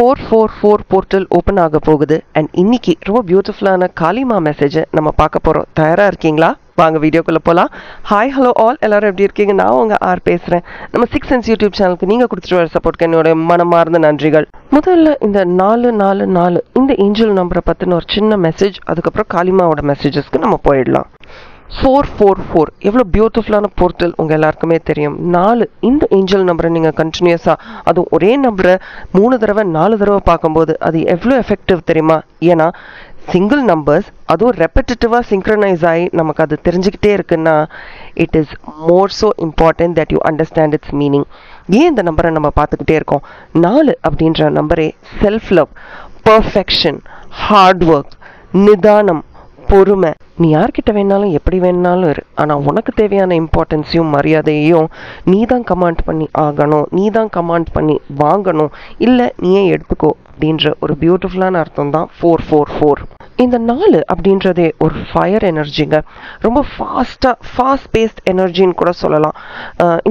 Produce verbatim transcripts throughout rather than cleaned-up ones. Four four four portal open ஆக போகுது. And இன்னைக்கு ரொம்ப பியூட்டிஃபுல்லான காளிமா மெசேஜை நம்ம பார்க்க போகிறோம். தயாராக இருக்கீங்களா? வாங்க வீடியோக்குள்ளே போகலாம். ஹாய், ஹலோ ஆல், எல்லாரும் எப்படி இருக்கீங்க? நான் உங்கள் ஆர் பேசுகிறேன். நம்ம சிக்ஸ் சென்ஸ் யூடியூப் சேனலுக்கு நீங்கள் கொடுத்துட்டு வர சப்போர்ட்க்கு என்னோட மனமார்ந்த நன்றிகள். முதல்ல இந்த நாலு நாலு நாலு இந்த ஏஞ்சல் நம்பரை பற்றின ஒரு சின்ன மெசேஜ், அதுக்கப்புறம் காளிமாவோட மெசேஜஸ்க்கு நம்ம போயிடலாம். ஃபோர் ஃபோர் ஃபோர் எவ்வளோ பியூட்டிஃபுல்லான போர்ட்டல் உங்கள் எல்லாருக்குமே தெரியும். நாலு இந்த ஏஞ்சல் நம்பரை நீங்கள் கண்டினியூஸாக, அதுவும் ஒரே நம்பரை மூணு தடவை நாலு தடவை பார்க்கும்போது அது எவ்வளோ எஃபெக்டிவ் தெரியுமா? ஏன்னா சிங்கிள் நம்பர்ஸ் அதுவும் ரெப்படிட்டிவாக சிங்க்ரனைஸ் ஆகி நமக்கு அது தெரிஞ்சுக்கிட்டே இருக்குன்னா it is more so important that you understand its meaning. ஏன் இந்த நம்பரை நம்ம பார்த்துக்கிட்டே இருக்கோம்? நாலு அப்படின்ற நம்பரே self love, perfection, hard work, நிதானம், பொறுமை. நீ யார்கிட்ட வேணாலும் எப்படி வேணாலும் இரு, ஆனால் உனக்கு தேவையான இம்பார்ட்டன்ஸையும் மரியாதையையும் நீ தான் கமாண்ட் பண்ணி ஆகணும், நீ தான் கமாண்ட் பண்ணி வாங்கணும், இல்லை நீயே எடுத்துக்கோ அப்படின்ற ஒரு பியூட்டிஃபுல்லான அர்த்தம் தான் ஃபோர் ஃபோர் ஃபோர். இந்த நாலு அப்படின்றதே ஒரு ஃபயர் எனர்ஜிங்க, ரொம்ப ஃபாஸ்ட்டாக ஃபாஸ்ட் பேஸ்ட் எனர்ஜின்னு கூட சொல்லலாம்.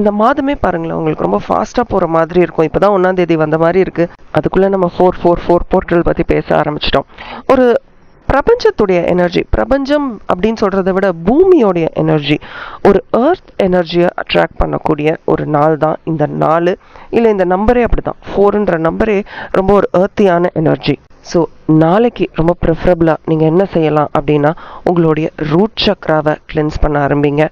இந்த மாதமே பாருங்களேன், உங்களுக்கு ரொம்ப ஃபாஸ்ட்டாக போகிற மாதிரி இருக்கும். இப்போ தான் ஒன்றாம் தேதி வந்த மாதிரி இருக்குது, அதுக்குள்ளே நம்ம ஃபோர் ஃபோர் ஃபோர் போர்ட்டல் பற்றி பேச ஆரம்பிச்சிட்டோம். ஒரு பிரபஞ்சத்துடைய எனர்ஜி, பிரபஞ்சம் அப்படின்னு சொல்கிறத விட பூமியோடைய எனர்ஜி, ஒரு ஏர்த் எனர்ஜியை அட்ராக்ட் பண்ணக்கூடிய ஒரு நாள் தான் இந்த நாலு. இல்லை இந்த நம்பரே அப்படி தான், ஃபோருன்ற நம்பரே ரொம்ப ஒரு ஏர்த்தியான எனர்ஜி. ஸோ நாளைக்கு ரொம்ப ப்ரிஃபரபிளாக நீங்கள் என்ன செய்யலாம் அப்படின்னா, உங்களுடைய ரூட் சக்ராவை கிளென்ஸ் பண்ண ஆரம்பிங்க.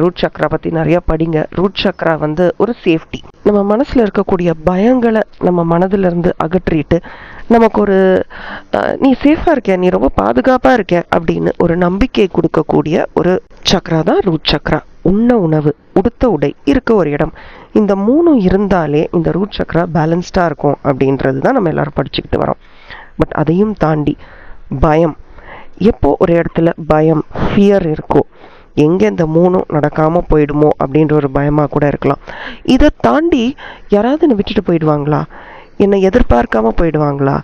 ரூட் சக்ரா பற்றி நிறையா படிங்க. ரூட் சக்ரா வந்து ஒரு சேஃப்டி, நம்ம மனசில் இருக்கக்கூடிய பயங்களை நம்ம மனதிலிருந்து அகற்றிட்டு நமக்கு ஒரு நீ சேஃபாக இருக்க, நீ ரொம்ப பாதுகாப்பாக இருக்க அப்படின்னு ஒரு நம்பிக்கை கொடுக்கக்கூடிய ஒரு சக்ரா தான் ரூட் சக்ரா. உண்ண உணவு, உடுத்த உடை, இருக்க ஒரு இடம், இந்த மூணும் இருந்தாலே இந்த ரூட் சக்ரா பேலன்ஸ்டாக இருக்கும் அப்படின்றது தான் நம்ம எல்லாரும் படிச்சுக்கிட்டு வரோம். பட் அதையும் தாண்டி பயம், எப்போ ஒரு இடத்துல பயம் ஃபியர் இருக்கோ, எங்கே இந்த மூணும் நடக்காமல் போயிடுமோ அப்படின்ற ஒரு பயமாக கூட இருக்கலாம். இதை தாண்டி யாராவது என்னை விட்டுட்டு போயிடுவாங்களா, என்னை எதிர்பார்க்காம போயிடுவாங்களா,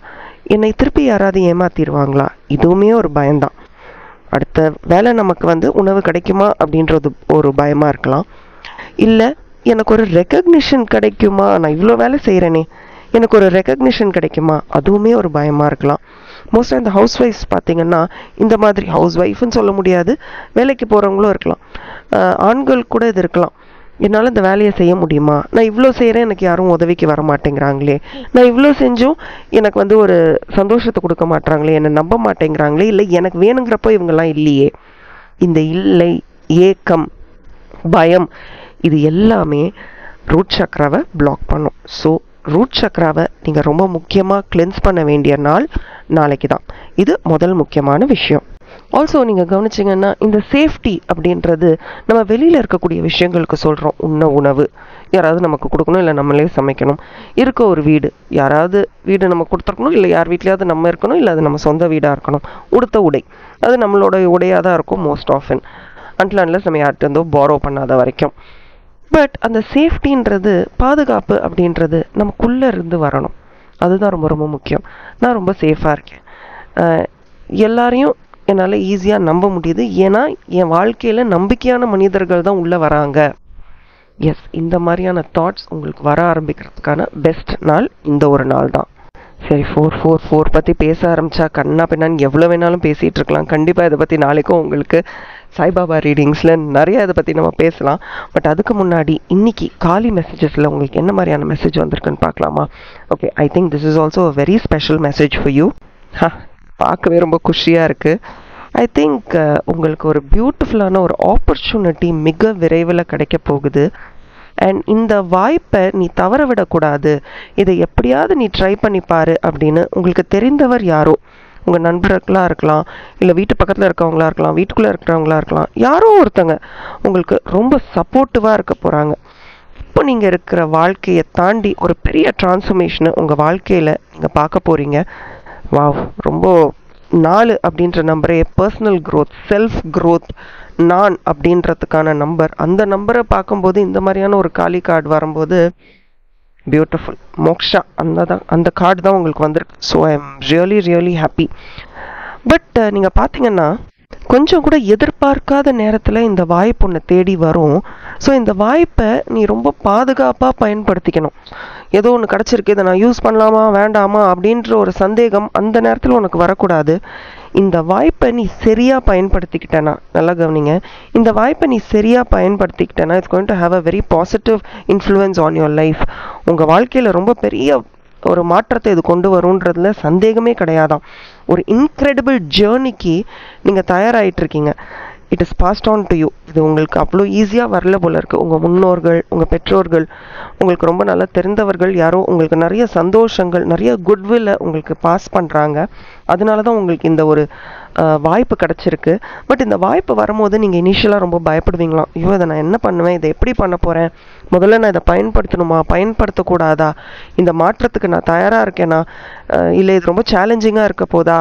என்னை திருப்பி யாராவது ஏமாத்திடுவாங்களா, இதுவுமே ஒரு பயம்தான். அடுத்த வேளை நமக்கு வந்து உணவு கிடைக்குமா அப்படின்றது ஒரு பயமாக இருக்கலாம். இல்லை எனக்கு ஒரு ரெக்கக்னிஷன் கிடைக்குமா, நான் இவ்வளோ வேலை செய்கிறேனே எனக்கு ஒரு ரெக்கக்னிஷன் கிடைக்குமா, அதுவுமே ஒரு பயமாக இருக்கலாம். மோஸ்ட்டாக இந்த ஹவுஸ் ஒய்ஃப்ஸ் பார்த்திங்கன்னா இந்த மாதிரி ஹவுஸ் ஒய்ஃப்னு சொல்ல முடியாது, வேலைக்கு போகிறவங்களும் இருக்கலாம், ஆண்கள் கூட இது இருக்கலாம். என்னால் இந்த வேலையை செய்ய முடியுமா, நான் இவ்வளோ செய்கிறேன் எனக்கு யாரும் உதவிக்கு வர மாட்டேங்கிறாங்களே, நான் இவ்வளோ செஞ்சும் எனக்கு வந்து ஒரு சந்தோஷத்தை கொடுக்க மாட்டேறாங்களே, என்னை நம்ப மாட்டேங்கிறாங்களே, இல்லை எனக்கு வேணுங்கிறப்போ இவங்கெல்லாம் இல்லையே. இந்த இல்லை, ஏக்கம், பயம், இது எல்லாமே ரூட் சக்ராவை பிளாக் பண்ணும். ஸோ ரூட் சக்ராவை நீங்கள் ரொம்ப முக்கியமாக கிளென்ஸ் பண்ண வேண்டிய நாள் நாளைக்கு தான். இது முதல் முக்கியமான விஷயம். ஆல்சோ நீங்கள் கவனிச்சிங்கன்னா இந்த சேஃப்டி அப்படின்றது நம்ம வெளியில் இருக்கக்கூடிய விஷயங்களுக்கு சொல்கிறோம். உண்ண உணவு யாராவது நமக்கு கொடுக்கணும், இல்லை நம்மளே சமைக்கணும். இருக்க ஒரு வீடு, யாராவது வீடு நம்ம கொடுத்துருக்கணும், இல்லை யார் வீட்லையாவது நம்ம இருக்கணும், இல்லை அது நம்ம சொந்த வீடாக இருக்கணும். உடுத்த உடை, அது நம்மளோட உடையாக தான் இருக்கும் மோஸ்ட் ஆஃபன், அன்டில் அன்லஸ் நம்ம யார்கிட்ட இருந்தோ பாரோ பண்ணாத வரைக்கும். பட் அந்த சேஃப்டின்றது, பாதுகாப்பு அப்படின்றது நமக்குள்ளே இருந்து வரணும். அதுதான் ரொம்ப ரொம்ப முக்கியம். நான் ரொம்ப சேஃபாக இருக்கேன், எல்லாரையும் என்னால் ஈஸியாக நம்ப முடியுது, ஏன்னா என் வாழ்க்கையில் நம்பிக்கையான மனிதர்கள் தான் உள்ளே வராங்க. எஸ், இந்த மாதிரியான தாட்ஸ் உங்களுக்கு வர ஆரம்பிக்கிறதுக்கான பெஸ்ட் நாள் இந்த ஒரு நாள் தான். சரி, ஃபோர் ஃபோர் ஃபோர் பற்றி பேச ஆரம்பித்தா கண்ணா பின்னான்னு எவ்வளோ வேணாலும் பேசிகிட்டு இருக்கலாம். கண்டிப்பாக இதை பற்றி நாளைக்கும் உங்களுக்கு சாய்பாபா ரீடிங்ஸில் நிறையா இதை பற்றி நம்ம பேசலாம். பட் அதுக்கு முன்னாடி இன்றைக்கி காளி மெசேஜஸில் உங்களுக்கு என்ன மாதிரியான மெசேஜ் வந்திருக்குன்னு பார்க்கலாமா? Okay, I think this is also a very special message for you. ஹா, பார்க்கவே ரொம்ப குஷியாக இருக்குது. ஐ திங்க் உங்களுக்கு ஒரு பியூட்டிஃபுல்லான ஒரு ஆப்பர்ச்சுனிட்டி மிக விரைவில் கிடைக்க போகுது. அண்ட் இந்த வாய்ப்பை நீ தவற விடக்கூடாது, இதை எப்படியாவது நீ ட்ரை பண்ணிப்பார் அப்படின்னு உங்களுக்கு தெரிந்தவர் யாரோ, உங்கள் நண்பர்களாக இருக்கலாம், இல்லை வீட்டு பக்கத்தில் இருக்கவங்களா இருக்கலாம், வீட்டுக்குள்ளே இருக்கிறவங்களா இருக்கலாம், யாரோ ஒருத்தங்க உங்களுக்கு ரொம்ப சப்போர்ட்டிவாக இருக்க போகிறாங்க. இப்போ நீங்கள் இருக்கிற வாழ்க்கையை தாண்டி ஒரு பெரிய டிரான்ஸ்ஃபர்மேஷனை உங்கள் வாழ்க்கையில் நீங்கள் பார்க்க போகிறீங்க. வாவ், ரொம்ப நாலு அப்படின்ற நம்பரே பர்சனல் க்ரோத், செல்ஃப் க்ரோத், நான் அப்படின்றதுக்கான நம்பர். அந்த நம்பரை பார்க்கும்போது இந்த மாதிரியான ஒரு காளி கார்டு வரும்போது பியூட்டிஃபுல். மோக்ஷா அந்த தான் அந்த கார்டு தான் உங்களுக்கு வந்திருக்கு. So I am really really happy. But நீங்கள் பார்த்தீங்கன்னா கொஞ்சம் கூட எதிர்பார்க்காத நேரத்தில் இந்த வாய்ப்பு ஒன்று தேடி வரும். ஸோ இந்த வாய்ப்பை நீ ரொம்ப பாதுகாப்பாக பயன்படுத்திக்கணும். ஏதோ ஒன்று கிடச்சிருக்கு, இதை நான் யூஸ் பண்ணலாமா வேண்டாமா அப்படின்ற ஒரு சந்தேகம் அந்த நேரத்தில் உனக்கு வரக்கூடாது. இந்த வாய்ப்பை நீ சரியாக பயன்படுத்திக்கிட்டேன்னா, நல்லா கவனிங்க, இந்த வாய்ப்பை நீ சரியாக பயன்படுத்திக்கிட்டேன்னா it's going to have a very positive influence on your life. உங்கள் வாழ்க்கையில் ரொம்ப பெரிய ஒரு மாற்றத்தை இது கொண்டு வரும்ன்றதுல சந்தேகமே கிடையாதான். ஒரு இன்க்ரெடிபிள் ஜேர்னிக்கு நீங்கள் தயாராகிட்ருக்கீங்க. It is passed on to you. இது உங்களுக்கு அவ்வளோ ஈஸியாக வரல போல இருக்குது. உங்கள் முன்னோர்கள், உங்கள் பெற்றோர்கள், உங்களுக்கு ரொம்ப நல்லா தெரிந்தவர்கள் யாரோ உங்களுக்கு நிறைய சந்தோஷங்கள், நிறைய குட்வில்லை உங்களுக்கு பாஸ் பண்ணுறாங்க. அதனால தான் உங்களுக்கு இந்த ஒரு வாய்ப்பு கிடச்சிருக்கு. பட் இந்த வாய்ப்பு வரும்போது நீங்கள் இனிஷியலாக ரொம்ப பயப்படுவீங்களாம். ஐயோ, இதை நான் என்ன பண்ணுவேன், இதை எப்படி பண்ண போகிறேன், முதல்ல நான் இதை பயன்படுத்தணுமா, பயன்படுத்தக்கூடாதா, இந்த மாற்றத்துக்கு நான் தயாராக இருக்கேன்னா, இல்லை இது ரொம்ப சேலஞ்சிங்காக இருக்க போதா,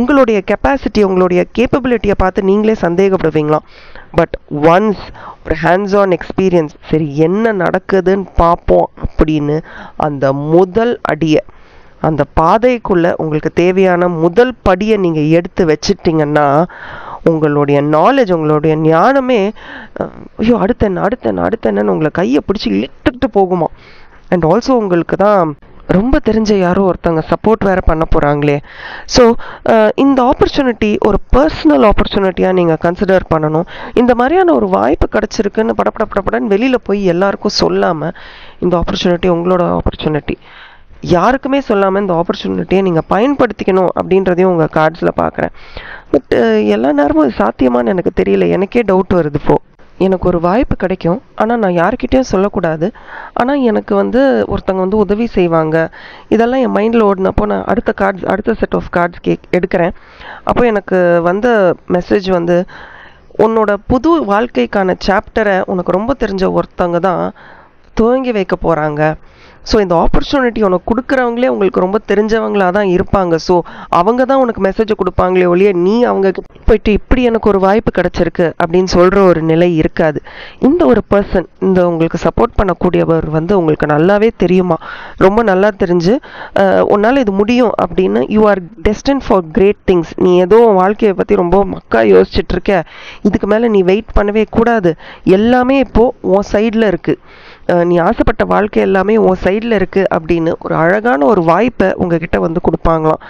உங்களுடைய கெப்பாசிட்டி, உங்களுடைய கேப்பபிலிட்டியை பார்த்து நீங்களே சந்தேகப்படுவீங்களாம். பட் ஒன்ஸ் ஒரு ஹேண்ட்ஸ் ஆன் எக்ஸ்பீரியன்ஸ், சரி என்ன நடக்குதுன்னு பார்ப்போம் அப்படின்னு அந்த முதல் அடியை, அந்த பாதைக்குள்ளே உங்களுக்கு தேவையான முதல் படியை நீங்கள் எடுத்து வச்சுட்டிங்கன்னா உங்களுடைய நாலேஜ், உங்களுடைய ஞானமே ஐயோ அடுத்த என்ன அடுத்த என்ன அடுத்த என்னன்னு உங்களை கையை பிடிச்சி இழுத்துக்கிட்டு போகுமா. அண்ட் ஆல்சோ உங்களுக்கு தான் ரொம்ப தெரிஞ்ச யாரோ ஒருத்தங்க சப்போர்ட் வேறு பண்ண போகிறாங்களே. ஸோ இந்த ஆப்பர்ச்சுனிட்டி ஒரு பர்சனல் ஆப்பர்ச்சுனிட்டியாக நீங்கள் கன்சிடர் பண்ணணும். இந்த மாதிரியான ஒரு வாய்ப்பு கிடச்சிருக்குன்னு படப்பட படப்படன்னு வெளியில் போய் எல்லாருக்கும் சொல்லாமல், இந்த ஆப்பர்ச்சுனிட்டி உங்களோட ஆப்பர்ச்சுனிட்டி, யாருக்குமே சொல்லாமல் இந்த ஆப்பர்ச்சுனிட்டியை நீங்கள் பயன்படுத்திக்கணும் அப்படின்றதையும் உங்கள் கார்ட்ஸில் பார்க்குறேன். பட் எல்லா நேரமும் இது சாத்தியமானு எனக்கு தெரியல, எனக்கே டவுட் வருது. இப்போது எனக்கு ஒரு வாய்ப்பு கிடைக்கும், ஆனால் நான் யார்கிட்டையும் சொல்லக்கூடாது, ஆனால் எனக்கு வந்து ஒருத்தங்க வந்து உதவி செய்வாங்க, இதெல்லாம் என் மைண்டில் ஓடினப்போ நான் அடுத்த கார்ட்ஸ், அடுத்த செட் ஆஃப் கார்ட்ஸ் கே எடுக்கிறேன். அப்போ எனக்கு வந்த மெசேஜ் வந்து, உன்னோட புது வாழ்க்கைக்கான சாப்டரை உனக்கு ரொம்ப தெரிஞ்ச ஒருத்தங்க தான் துவங்கி வைக்க போகிறாங்க. ஸோ இந்த ஆப்பர்ச்சுனிட்டி உனக்கு கொடுக்குறவங்களே உங்களுக்கு ரொம்ப தெரிஞ்சவங்களாக தான் இருப்பாங்க. ஸோ அவங்க தான் உனக்கு மெசேஜ் கொடுப்பாங்களே ஒழிய நீ அவங்க போயிட்டு இப்படி எனக்கு ஒரு வாய்ப்பு கிடச்சிருக்கு அப்படின்னு சொல்கிற ஒரு நிலை இருக்காது. இந்த ஒரு பர்சன், இந்த உங்களுக்கு சப்போர்ட் பண்ணக்கூடியவர் வந்து உங்களுக்கு நல்லாவே தெரியுமா, ரொம்ப நல்லா தெரிஞ்சு உன்னால் இது முடியும் அப்படின்னு, you are destined for great things, நீ ஏதோ வாழ்க்கையை பற்றி ரொம்ப மக்கா யோசிச்சுட்ருக்க, இதுக்கு மேலே நீ வெயிட் பண்ணவே கூடாது, எல்லாமே இப்போது உன் சைடில் இருக்குது, நீ ஆசைப்பட்ட வாழ்க்கை எல்லாமே உன் சைடில் இருக்குது அப்படின்னு ஒரு அழகான ஒரு வாய்ப்பை உங்ககிட்ட வந்து கொடுப்பாங்களாம்.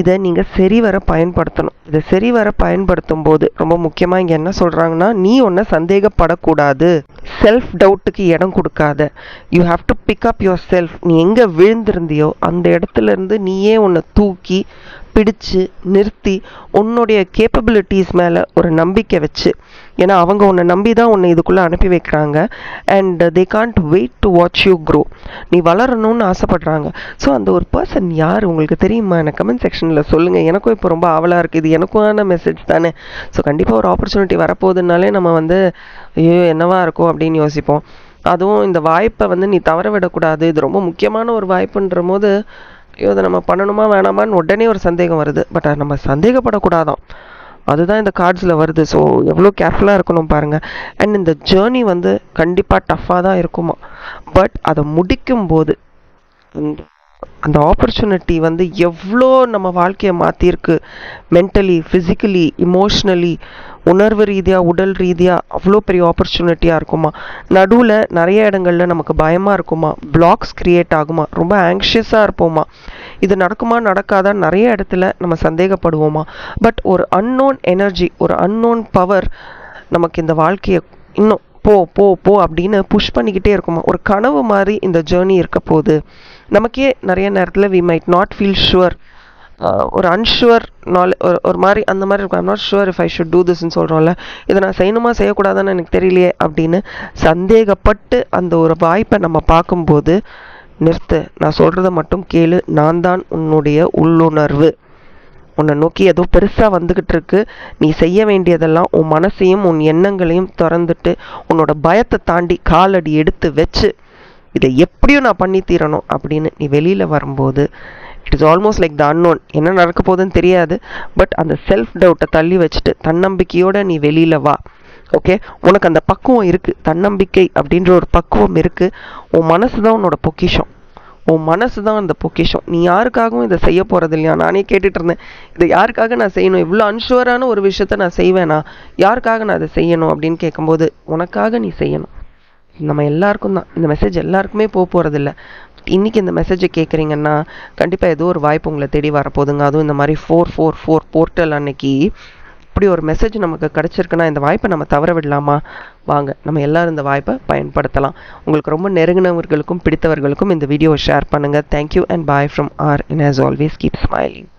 இதை நீங்கள் சரிவர பயன்படுத்தணும். இதை சரிவர பயன்படுத்தும் போது ரொம்ப முக்கியமாக இங்கே என்ன சொல்கிறாங்கன்னா, நீ ஒன்றை சந்தேகப்படக்கூடாது, செல்ஃப் டவுட்டுக்கு இடம் கொடுக்காத, you have to pick up your self. நீ எங்கே விழுந்திருந்தியோ அந்த இடத்துலேருந்து நீயே உன்னை தூக்கி பிடிச்சு நிறுத்தி உன்னுடைய கேப்பபிலிட்டிஸ் மேலே ஒரு நம்பிக்கை வச்சு, ஏன்னா அவங்க உன்னை நம்பி தான் உன்னை இதுக்குள்ளே அனுப்பி வைக்கிறாங்க. And they can't wait to watch you grow, நீ வளரணும்னு ஆசைப்படுறாங்க. ஸோ அந்த ஒரு பர்சன் யார் உங்களுக்கு தெரியுமா, எனக்கு கமெண்ட் செக்ஷனில் சொல்லுங்கள். எனக்கும் இப்போ ரொம்ப ஆவலாக இருக்குது, இது எனக்கான மெசேஜ் தானே. ஸோ கண்டிப்பாக ஒரு ஆப்பர்ச்சுனிட்டி வரப்போகுதுனாலே நம்ம வந்து ஐயோ என்னவா இருக்கும் அப்படின்னு யோசிப்போம். அதுவும் இந்த வாய்ப்பை வந்து நீ தவற விடக்கூடாது, இது ரொம்ப முக்கியமான ஒரு வாய்ப்புன்ற போது ஐயோ அதை நம்ம பண்ணணுமா வேணாமான்னு உடனே ஒரு சந்தேகம் வருது. பட் அது நம்ம சந்தேகப்படக்கூடாதான், அதுதான் இந்த கார்ட்ஸில் வருது. ஸோ எவ்வளோ கேர்ஃபுல்லாக இருக்கணும் பாருங்கள். அண்ட் இந்த ஜேர்னி வந்து கண்டிப்பாக டஃப்பாக தான் இருக்குமா, பட் அதை முடிக்கும்போது அந்த ஆப்பர்ச்சுனிட்டி வந்து எவ்வளோ நம்ம வாழ்க்கையை மாற்றிருக்கு, மென்டலி, ஃபிசிக்கலி, இமோஷ்னலி, உணர்வு ரீதியாக, உடல் ரீதியாக அவ்வளோ பெரிய ஆப்பர்ச்சுனிட்டியாக இருக்குமா. நடுவில் நிறைய இடங்களில் நமக்கு பயமாக இருக்குமா, பிளாக்ஸ் க்ரியேட் ஆகுமா, ரொம்ப ஆங்ஷியஸாக இருப்போமா, இது நடக்குமா நடக்காதா நிறைய இடத்துல நம்ம சந்தேகப்படுவோமா. பட் ஒரு அன்னோன் எனர்ஜி, ஒரு அன்னோன் பவர் நமக்கு இந்த வாழ்க்கையை இன்னும் போ போ போ அப்படின்னு புஷ் பண்ணிக்கிட்டே இருக்குமா. ஒரு கனவு மாதிரி இந்த ஜேர்னி இருக்க போது நமக்கே நிறைய நேரத்தில் we might not feel sure, ஒரு அன்ஷுவர் நாலே ஒரு மாதிரி அந்த மாதிரி இருக்கும். I'm not sure if I should do திஸ்ன்னு சொல்கிறோம்ல, இதை நான் செய்யணுமா செய்யக்கூடாதுன்னு எனக்கு தெரியலையே அப்படின்னு சந்தேகப்பட்டு அந்த ஒரு வாய்ப்பை நம்ம பார்க்கும்போது, நிறுத்து, நான் சொல்கிறத மட்டும் கேளு, நான் தான் உன்னுடைய உள்ளுணர்வு, உன்னை நோக்கி ஏதோ பெருசாக வந்துக்கிட்டு இருக்கு, நீ செய்ய வேண்டியதெல்லாம் உன் மனசையும் உன் எண்ணங்களையும் திறந்துட்டு உன்னோட பயத்தை தாண்டி காலடி எடுத்து வச்சு இதை எப்படியும் நான் பண்ணி தீரணும் அப்படின்னு நீ வெளியில் வரும்போது it is almost like the unknown, என்ன நடக்க போகுதுன்னு தெரியாது, பட் அந்த செல்ஃப் டவுட்டை தள்ளி வச்சுட்டு தன்னம்பிக்கையோடு நீ வெளியில் வா. ஓகே, உனக்கு அந்த பக்குவம் இருக்குது, தன்னம்பிக்கை அப்படின்ற ஒரு பக்குவம் இருக்குது, உன் மனசு தான் உன்னோட பொக்கிஷம், உன் மனசு தான் அந்த பொக்கிஷம். நீ யாருக்காகவும் இதை செய்ய போகிறது இல்லையா, நானே கேட்டுட்டு இருந்தேன், இதை யாருக்காக நான் செய்யணும், இவ்வளோ அன்ஷுவரான ஒரு விஷயத்த நான் செய்வேனா, யாருக்காக நான் அதை செய்யணும் அப்படின்னு கேட்கும்போது உனக்காக நீ செய்யணும். நம்ம எல்லாருக்கும் தான் இந்த மெசேஜ், எல்லாருக்குமே போக போகிறதில்ல, இன்றைக்கி இந்த மெசேஜை கேட்குறீங்கன்னா கண்டிப்பாக ஏதோ ஒரு வாய்ப்பு உங்களை தேடி வரப்போகுதுங்க. அதுவும் இந்த மாதிரி ஃபோர் ஃபோர் ஃபோர் போர்ட்டல் அன்னைக்கு இப்படி ஒரு மெசேஜ் நமக்கு கிடச்சிருக்குன்னா இந்த வாய்ப்பை நம்ம தவற விடலாமா? வாங்க நம்ம எல்லோரும் இந்த வாய்ப்பை பயன்படுத்தலாம். உங்களுக்கு ரொம்ப நெருங்கினவர்களுக்கும் பிடித்தவர்களுக்கும் இந்த வீடியோவை ஷேர் பண்ணுங்கள். Thank you and bye from R in as always keep smiling.